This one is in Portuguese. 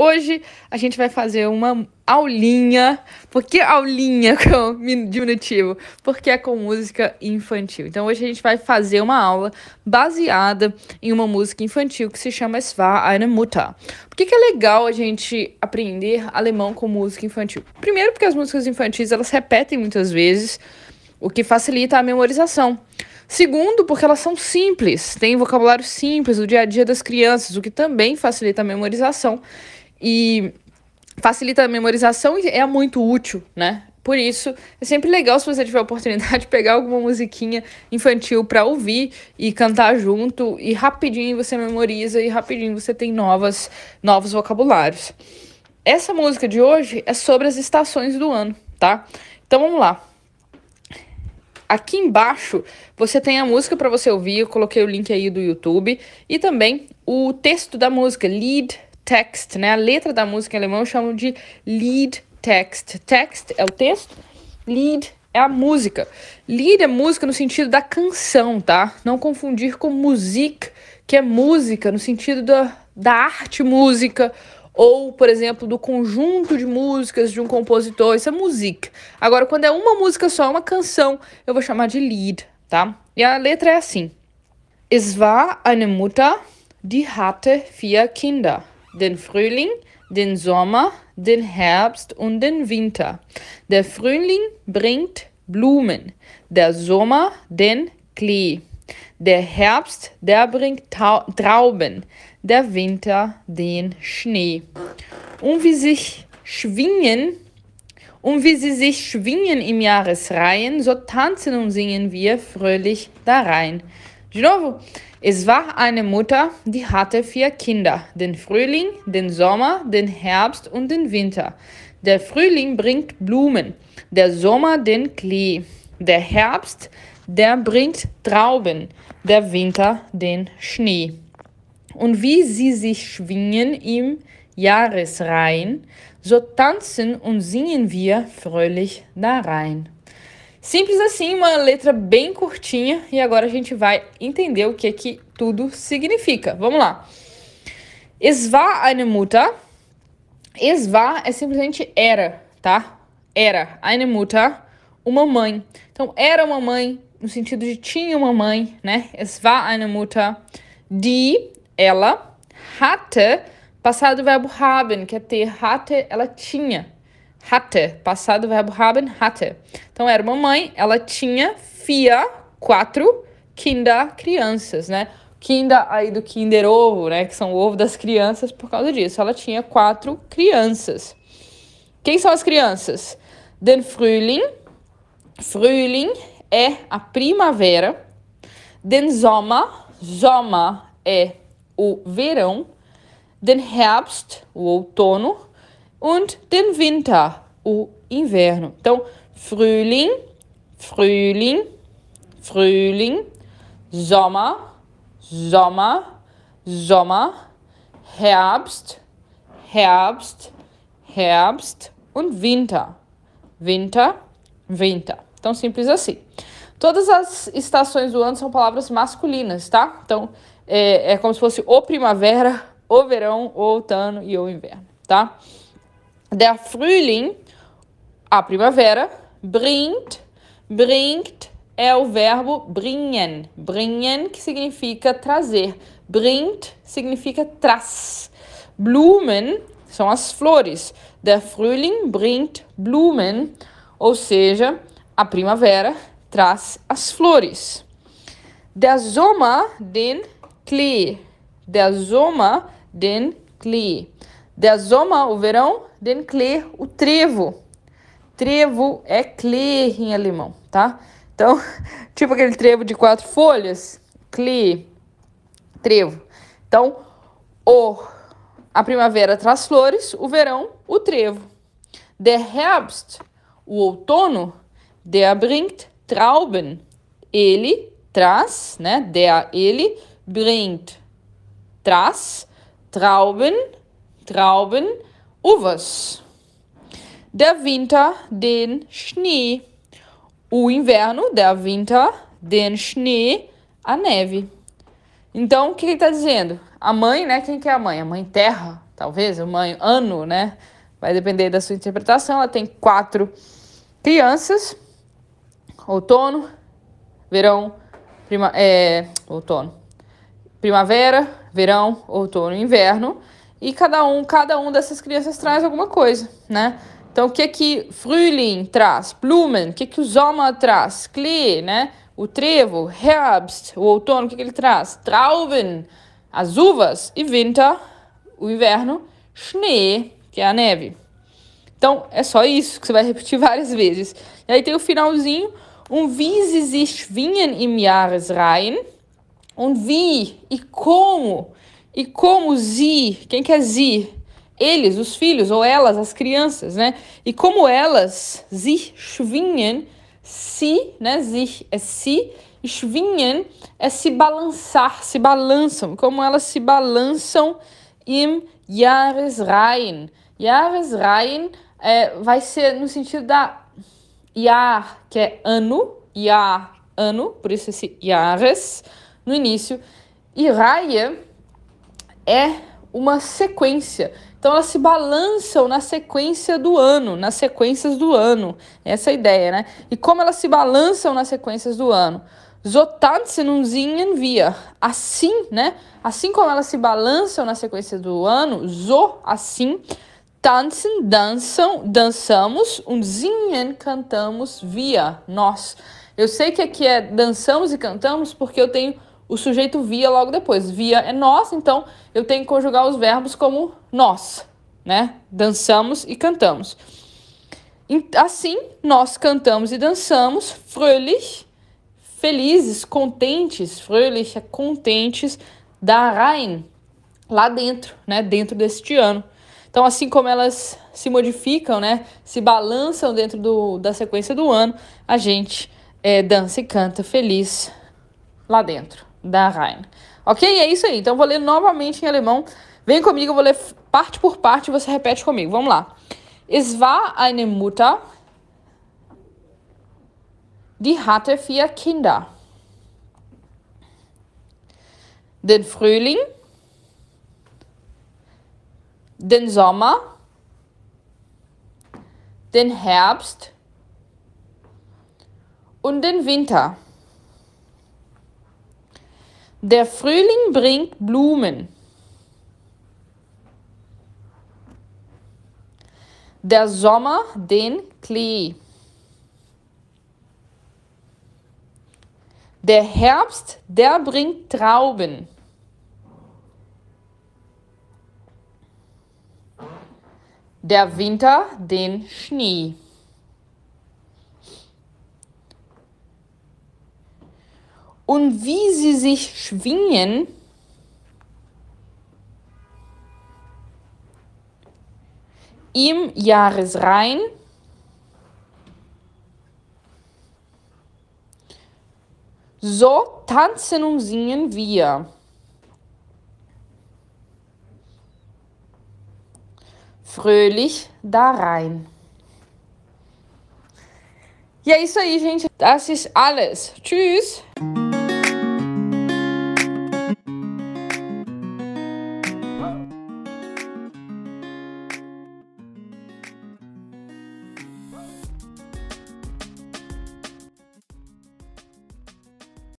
Hoje a gente vai fazer uma aulinha. Por que aulinha com diminutivo? Porque é com música infantil. Então hoje a gente vai fazer uma aula baseada em uma música infantil que se chama Es war eine Mutter. Por que é legal a gente aprender alemão com música infantil? Primeiro porque as músicas infantis elas repetem muitas vezes, o que facilita a memorização. Segundo, porque elas são simples, têm vocabulário simples, o dia a dia das crianças, o que também facilita a memorização. E facilita a memorização e é muito útil, né? Por isso, é sempre legal se você tiver a oportunidade de pegar alguma musiquinha infantil para ouvir e cantar junto. E rapidinho você memoriza e rapidinho você tem novos vocabulários. Essa música de hoje é sobre as estações do ano, tá? Então vamos lá. Aqui embaixo você tem a música para você ouvir, eu coloquei o link aí do YouTube. E também o texto da música, Liedtext, né? A letra da música em alemão eu chamo de Liedtext. Text é o texto, Lied é a música. Lied é música no sentido da canção, tá? Não confundir com Musik, que é música no sentido da arte música. Ou, por exemplo, do conjunto de músicas de um compositor, isso é música. Agora, quando é uma música só, uma canção, eu vou chamar de Lied, tá? E a letra é assim. Es war eine Mutter, die hatte 4 Kinder. Den Frühling, den Sommer, den Herbst und den Winter. Der Frühling bringt Blumen, der Sommer den Klee. Der Herbst, der bringt Trauben, der Winter den Schnee. Und wie sie sich schwingen im Jahresreihen, so tanzen und singen wir fröhlich darein. De novo. Es war eine Mutter, die hatte 4 Kinder. Den Frühling, den Sommer, den Herbst und den Winter. Der Frühling bringt Blumen, der Sommer den Klee. Der Herbst, der bringt Trauben, der Winter den Schnee. Und wie sie sich schwingen im Jahresreihen, so tanzen und singen wir fröhlich darein. Simples assim, uma letra bem curtinha, e agora a gente vai entender o que é que tudo significa. Vamos lá. Es war eine Mutter. Es war é simplesmente era, tá? Era eine Mutter, uma mãe. Então, era uma mãe, no sentido de tinha uma mãe, né? Es war eine Mutter, die, ela, hatte, passado verbo haben, que é ter, hatte, ela tinha. Hatte, passado verbo haben, hatte. Então, era uma mãe, ela tinha 4 Kinder, crianças, né? Kinder aí do Kinder Ovo, né? Que são o ovo das crianças por causa disso. Ela tinha 4 crianças. Quem são as crianças? Den Frühling. Frühling é a primavera. Den Sommer. Sommer é o verão. Den Herbst, o outono. Und den Winter, o inverno. Então, Frühling, Frühling, Frühling. Sommer, Sommer, Sommer. Herbst, Herbst, Herbst. Und Winter, Winter, Winter. Então, simples assim. Todas as estações do ano são palavras masculinas, tá? Então, é como se fosse o primavera, o verão, o outono e o inverno, tá? Der Frühling, a primavera, bringt é o verbo bringen. Bringen, que significa trazer. Bringt significa traz. Blumen são as flores. Der Frühling bringt Blumen, ou seja, a primavera traz as flores. Der Sommer den Klee. Der Sommer den Klee. Der Sommer, o verão, den Klee, o trevo. Trevo é Klee em alemão, tá? Então, tipo aquele trevo de 4 folhas. Klee, trevo. Então, a primavera traz flores, o verão, o trevo. Der Herbst, o outono, der bringt Trauben. Ele traz, né? Der, ele, bringt, traz, Trauben, uvas. Der Winter, den Schnee. O inverno, der Winter, den Schnee, a neve. Então, o que ele está dizendo? A mãe, né? Quem que é a mãe? A mãe terra, talvez, um ano, né? Vai depender da sua interpretação. Ela tem 4 crianças. Outono, verão, primavera, verão, outono e inverno. E cada um dessas crianças traz alguma coisa, né? Então, o que Frühling traz? Blumen. O que o Sommer traz? Klee, né? O trevo. Herbst, o outono. O que ele traz? Trauben, as uvas. E Winter, o inverno. Schnee, que é a neve. Então, é só isso que você vai repetir várias vezes. E aí tem o finalzinho. Wie sie sich schwingen im Jahresreihen. Wie e como. E como sie. Quem que é sie? Eles, os filhos, ou elas, as crianças, né? E como elas sich schwingen, se, né? Sich é se, schwingen é se balançar, se balançam. Como elas se balançam im Jahresreihen. Jahresreihen vai ser no sentido da Jahr, que é ano, Jahr, ano, por isso esse Jahres no início. E Reihe é uma sequência. Então, elas se balançam na sequência do ano, nas sequências do ano. Essa é a ideia, né? E como elas se balançam nas sequências do ano? So tanzen und singen wir. Assim, né? Assim como elas se balançam na sequência do ano, so, assim, tanzen, dançamos, und singen, cantamos, wir, nós. Eu sei que aqui é dançamos e cantamos porque eu tenho o sujeito via logo depois. Via é nós, então eu tenho que conjugar os verbos como nós, né? Dançamos e cantamos. Assim, nós cantamos e dançamos. Fröhlich, felizes, contentes. Fröhlich é contentes da Rhein, lá dentro, né? Dentro deste ano. Então, assim como elas se modificam, né? Se balançam dentro da sequência do ano, a gente dança e canta feliz lá dentro da Rhein. Ok? É isso aí. Então, vou ler novamente em alemão. Vem comigo, eu vou ler parte por parte e você repete comigo. Vamos lá. Es war eine Mutter, die hatte 4 Kinder. Den Frühling, den Sommer, den Herbst und den Winter. Der Frühling bringt Blumen. Der Sommer den Klee. Der Herbst, der bringt Trauben. Der Winter den Schnee. Und wie sie sich schwingen, im Jahresrhein, so tanzen und singen wir. Fröhlich da rein. E é isso aí, gente. Das ist alles. Tschüss.